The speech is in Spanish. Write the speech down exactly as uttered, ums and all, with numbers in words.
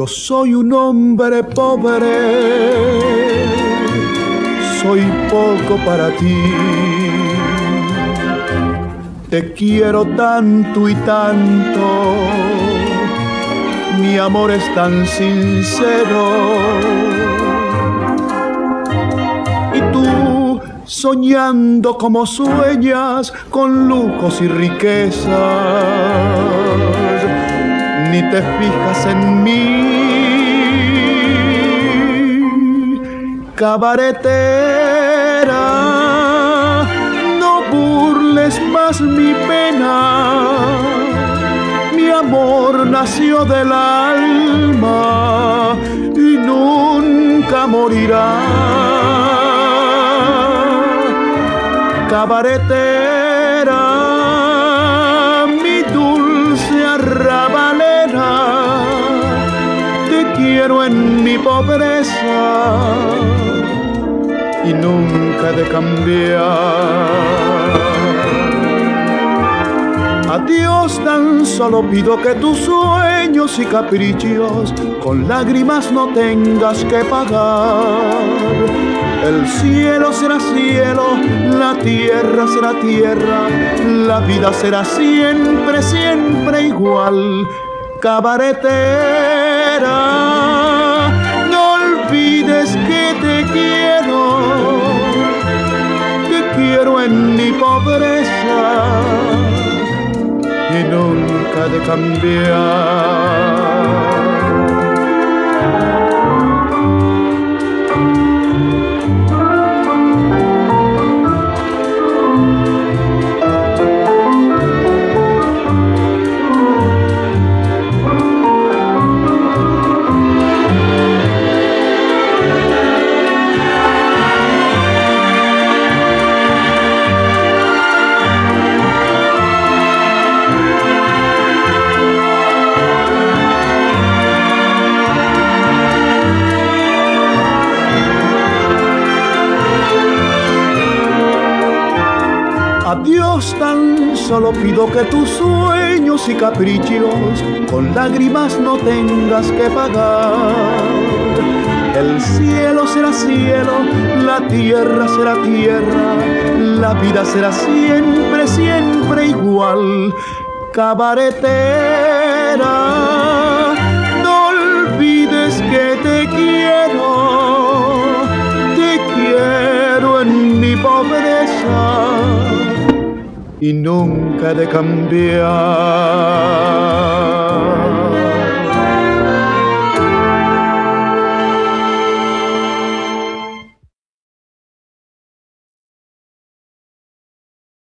Yo soy un hombre pobre, soy poco para ti. Te quiero tanto y tanto, mi amor es tan sincero. Y tú, soñando como sueñas, con lujos y riquezas, ni te fijas en mí. Cabaretera, no burles más mi pena. Mi amor nació del alma y nunca morirá. Cabaretera, mi dulce arrabalera, quiero en mi pobreza y nunca he de cambiar. A Dios tan solo pido que tus sueños y caprichos con lágrimas no tengas que pagar. El cielo será cielo, la tierra será tierra, la vida será siempre, siempre igual. Cabaretera, no olvides que te quiero, te quiero en mi pobreza y nunca de cambiar. A Dios tan solo pido que tus sueños y caprichos con lágrimas no tengas que pagar. El cielo será cielo, la tierra será tierra, la vida será siempre, siempre igual. Cabaretera, no olvides que te quiero, te quiero en mi pobreza y nunca he de cambiar.